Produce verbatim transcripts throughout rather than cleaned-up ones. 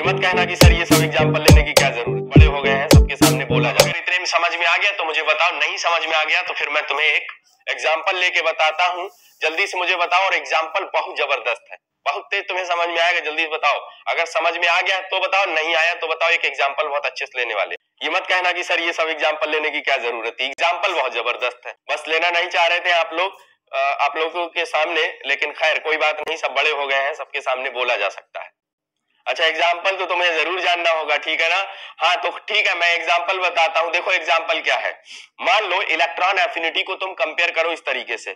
ये मत कहना कि सर ये सब एग्जाम्पल लेने की क्या जरूरत, बड़े हो गए हैं, सबके सामने बोला जाए। अगर इतने में समझ में आ गया तो मुझे बताओ, नहीं समझ में आ गया तो फिर मैं तुम्हें एक एग्जाम्पल लेके बताता हूँ, जल्दी से मुझे बताओ। और एग्जाम्पल बहुत जबरदस्त है, बहुत तेज तुम्हें समझ में आएगा, जल्दी से बताओ। अगर समझ में आ गया तो बताओ, नहीं आया तो बताओ। एक एग्जाम्पल बहुत अच्छे से लेने वाले, ये मत कहना कि सर ये सब एग्जाम्पल लेने की क्या जरूरत है। एग्जाम्पल बहुत जबरदस्त है, बस लेना नहीं चाह रहे थे आप लोग, आप लोगों के सामने, लेकिन खैर कोई बात नहीं, सब बड़े हो गए हैं, सबके सामने बोला जा सकता है। अच्छा, एग्जाम्पल तो तुम्हें जरूर जानना होगा, ठीक है ना? हाँ तो ठीक है, मैं एग्जाम्पल बताता हूँ। देखो एग्जाम्पल क्या है, मान लो इलेक्ट्रॉन एफिनिटी को तुम कंपेयर करो इस तरीके से।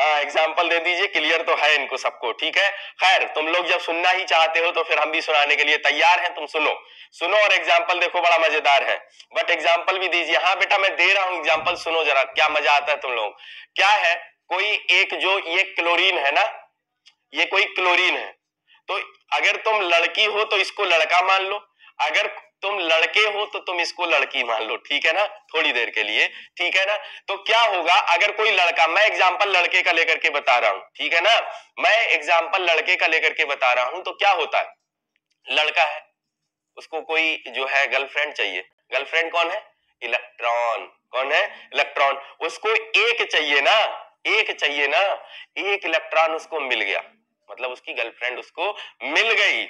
हाँ एग्जाम्पल दे दीजिए, क्लियर तो है इनको सबको, ठीक है? खैर तुम लोग जब सुनना ही चाहते हो तो फिर हम भी सुनाने के लिए तैयार हैं, तुम सुनो सुनो। और एग्जाम्पल देखो बड़ा मजेदार है, बट एग्जाम्पल भी दीजिए। हाँ बेटा मैं दे रहा हूँ एग्जाम्पल, सुनो जरा क्या मजा आता है तुम लोग। क्या है, कोई एक जो ये क्लोरीन है ना, ये कोई क्लोरीन है, तो अगर तुम लड़की हो तो इसको लड़का मान लो, अगर तुम लड़के हो तो तुम इसको लड़की मान लो, ठीक है ना, थोड़ी देर के लिए, ठीक है ना? तो क्या होगा अगर कोई लड़का, मैं एग्जाम्पल लड़के का लेकर के बता रहा हूं, ठीक है ना, मैं एग्जाम्पल लड़के का लेकर के बता रहा हूं, तो क्या होता है, लड़का है, उसको कोई जो है गर्लफ्रेंड चाहिए। गर्लफ्रेंड कौन है? इलेक्ट्रॉन। कौन है? इलेक्ट्रॉन। उसको एक चाहिए ना, एक चाहिए ना, एक इलेक्ट्रॉन उसको मिल गया, मतलब उसकी गर्लफ्रेंड उसको मिल गई,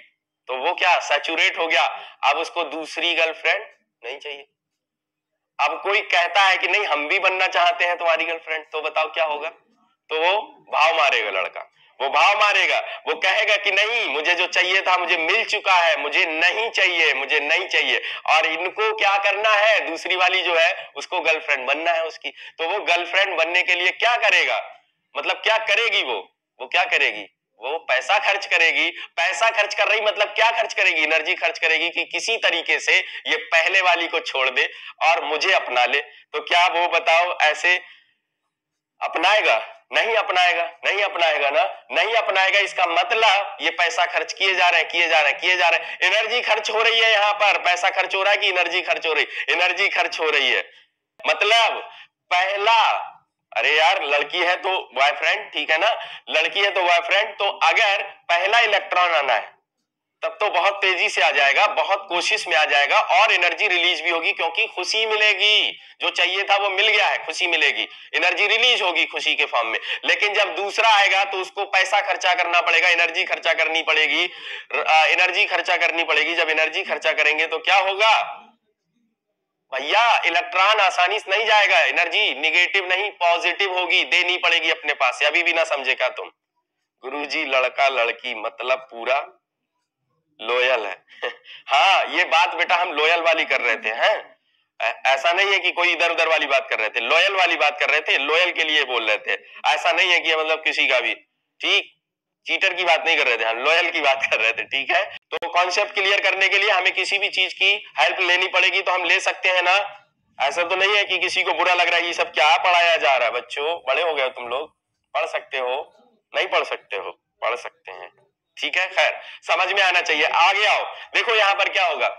तो वो क्या सैचुरेट हो गया। अब उसको दूसरी गर्लफ्रेंड नहीं चाहिए। अब कोई कहता है कि नहीं हम भी बनना चाहते हैं तुम्हारी गर्लफ्रेंड, तो बताओ क्या होगा, तो वो भाव मारेगा लड़का, वो भाव मारेगा, वो कहेगा कि नहीं मुझे जो चाहिए था मुझे मिल चुका है, मुझे नहीं चाहिए, मुझे नहीं चाहिए। और इनको क्या करना है, दूसरी वाली जो है उसको गर्लफ्रेंड बनना है उसकी, तो वो गर्लफ्रेंड बनने के लिए क्या करेगा, मतलब क्या करेगी वो वो क्या करेगी, वो पैसा खर्च करेगी। पैसा खर्च कर रही मतलब क्या खर्च करेगी, एनर्जी खर्च करेगी कि किसी तरीके से ये पहले वाली को छोड़ दे और मुझे अपना ले। तो क्या वो बताओ ऐसे अपनाएगा? नहीं अपनाएगा, नहीं अपनाएगा ना, नहीं अपनाएगा। इसका मतलब ये पैसा खर्च किए जा रहे हैं, किए जा रहे हैं, किए जा रहे हैं, एनर्जी खर्च हो रही है। यहाँ पर पैसा खर्च हो रहा है कि एनर्जी खर्च हो रही है? एनर्जी खर्च हो रही है। मतलब पहला, अरे यार लड़की है तो बॉयफ्रेंड, ठीक है ना, लड़की है तो बॉयफ्रेंड, तो अगर पहला इलेक्ट्रॉन आना है तब तो बहुत तेजी से आ जाएगा, बहुत कोशिश में आ जाएगा और एनर्जी रिलीज भी होगी, क्योंकि खुशी मिलेगी, जो चाहिए था वो मिल गया है, खुशी मिलेगी, एनर्जी रिलीज होगी खुशी के फॉर्म में। लेकिन जब दूसरा आएगा तो उसको पैसा खर्चा करना पड़ेगा, एनर्जी खर्चा करनी पड़ेगी, एनर्जी खर्चा करनी पड़ेगी। जब एनर्जी खर्चा करेंगे तो क्या होगा भैया, इलेक्ट्रॉन आसानी से नहीं जाएगा, एनर्जी निगेटिव नहीं पॉजिटिव होगी, देनी पड़ेगी अपने पास से। अभी भी ना समझे क्या तुम, गुरुजी लड़का लड़की मतलब पूरा लॉयल है। हाँ ये बात बेटा हम लॉयल वाली कर रहे थे, हैं ऐसा नहीं है कि कोई इधर उधर वाली बात कर रहे थे, लॉयल वाली बात कर रहे थे, लॉयल के लिए बोल रहे थे। ऐसा नहीं है कि मतलब किसी का भी, ठीक, चीटर की बात नहीं कर रहे थे, हम लॉयल की बात कर रहे थे, ठीक है? तो कॉन्सेप्ट क्लियर करने के लिए हमें किसी भी चीज की हेल्प लेनी पड़ेगी, तो हम ले सकते हैं ना। ऐसा तो नहीं है कि किसी को बुरा लग रहा है, ये सब क्या पढ़ाया जा रहा है बच्चों, बड़े हो गए हो तुम लोग, पढ़ सकते हो, नहीं पढ़ सकते हो, पढ़ सकते हैं, ठीक है? खैर समझ में आना चाहिए। आगे आओ, देखो यहाँ पर क्या होगा,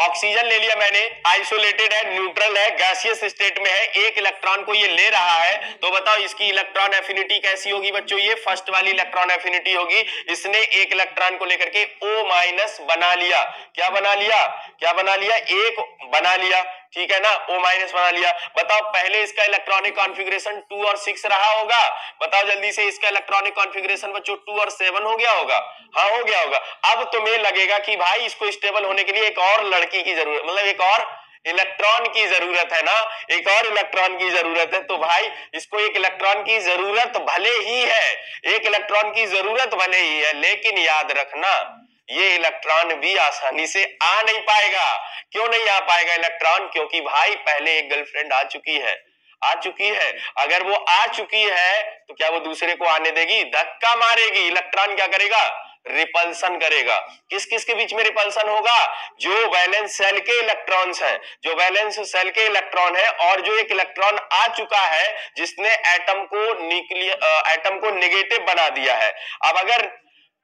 ऑक्सीजन ले लिया मैंने, आइसोलेटेड है, न्यूट्रल है, गैसियस स्टेट में है, एक इलेक्ट्रॉन को ये ले रहा है, तो बताओ इसकी इलेक्ट्रॉन एफिनिटी कैसी होगी बच्चों, ये फर्स्ट वाली इलेक्ट्रॉन एफिनिटी होगी। इसने एक इलेक्ट्रॉन को लेकर के O माइनस बना लिया, क्या बना लिया, क्या बना लिया, एक बना लिया, ठीक है ना, O माइनस बना लिया। बताओ पहले इसका इलेक्ट्रॉनिक कॉन्फ़िगरेशन टू और सिक्स रहा होगा, बताओ जल्दी से, इसका इलेक्ट्रॉनिक कॉन्फ़िगरेशन बच्चों टू और सेवन हो गया होगा, हाँ हो गया होगा। अब तुम्हें लगेगा कि भाई इसको स्टेबल होने के लिए एक और लड़की की जरूरत, मतलब एक और इलेक्ट्रॉन की जरूरत है ना, एक और इलेक्ट्रॉन की जरूरत है। तो भाई इसको एक इलेक्ट्रॉन की जरूरत भले ही है, एक इलेक्ट्रॉन की जरूरत भले ही है, लेकिन याद रखना ये इलेक्ट्रॉन भी आसानी से आ नहीं पाएगा। क्यों नहीं आ पाएगा इलेक्ट्रॉन, क्योंकि भाई पहले एक गर्लफ्रेंड आ चुकी है, आ चुकी है। अगर वो आ चुकी है तो क्या वो दूसरे को आने देगी, धक्का मारेगी। इलेक्ट्रॉन क्या करेगा, रिपल्सन करेगा। किस किस के बीच में रिपल्सन होगा, जो वैलेंस सेल के इलेक्ट्रॉन्स हैं, जो वैलेंस सेल के इलेक्ट्रॉन है, और जो एक इलेक्ट्रॉन आ चुका है जिसने एटम को न्यूक्लियर एटम को नेगेटिव बना दिया है। अब अगर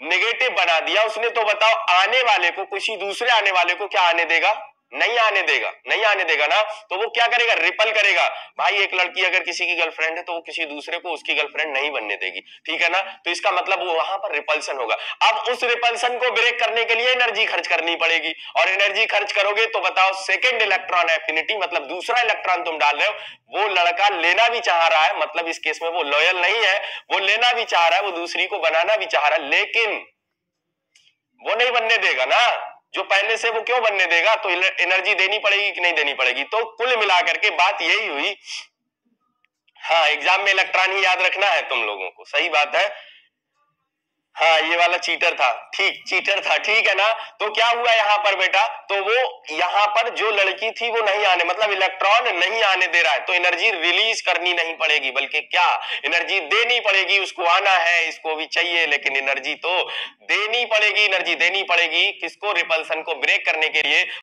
नेगेटिव बना दिया उसने, तो बताओ आने वाले को, किसी दूसरे आने वाले को क्या आने देगा, नहीं आने देगा, नहीं आने देगा ना, तो वो क्या करेगा, रिपल करेगा। भाई एक लड़की अगर किसी की गर्लफ्रेंड है तो वो किसी दूसरे को उसकी गर्लफ्रेंड नहीं बनने देगी, ठीक है ना। तो इसका मतलब वहां पर रिपल्शन होगा। अब उस रिपल्शन को ब्रेक करने के लिए एनर्जी खर्च करनी पड़ेगी, और एनर्जी खर्च करोगे तो बताओ सेकेंड इलेक्ट्रॉन एफिनिटी, मतलब दूसरा इलेक्ट्रॉन तुम डाल रहे हो। वो लड़का लेना भी चाह रहा है, मतलब इस केस में वो लॉयल नहीं है, वो लेना भी चाह रहा है, वो दूसरी को बनाना भी चाह रहा है, लेकिन वो नहीं बनने देगा ना, जो पहले से वो क्यों बनने देगा। तो एनर्जी देनी पड़ेगी कि नहीं देनी पड़ेगी। तो कुल मिलाकर के बात यही हुई। हाँ, एग्जाम में इलेक्ट्रॉन ही याद रखना है तुम लोगों को, सही बात है। हाँ, ये वाला चीटर था, ठीक चीटर था, ठीक है ना। तो क्या हुआ यहाँ पर बेटा, तो वो यहाँ पर जो लड़की थी वो नहीं आने, मतलब इलेक्ट्रॉन नहीं आने दे रहा है, तो एनर्जी रिलीज करनी नहीं पड़ेगी, बल्कि क्या एनर्जी देनी पड़ेगी। उसको आना है, इसको भी चाहिए, लेकिन एनर्जी तो देनी पड़ेगी। एनर्जी देनी पड़ेगी किसको, रिपल्सन को ब्रेक करने के लिए।